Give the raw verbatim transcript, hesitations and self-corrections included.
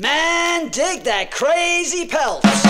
Man, dig that crazy pelt.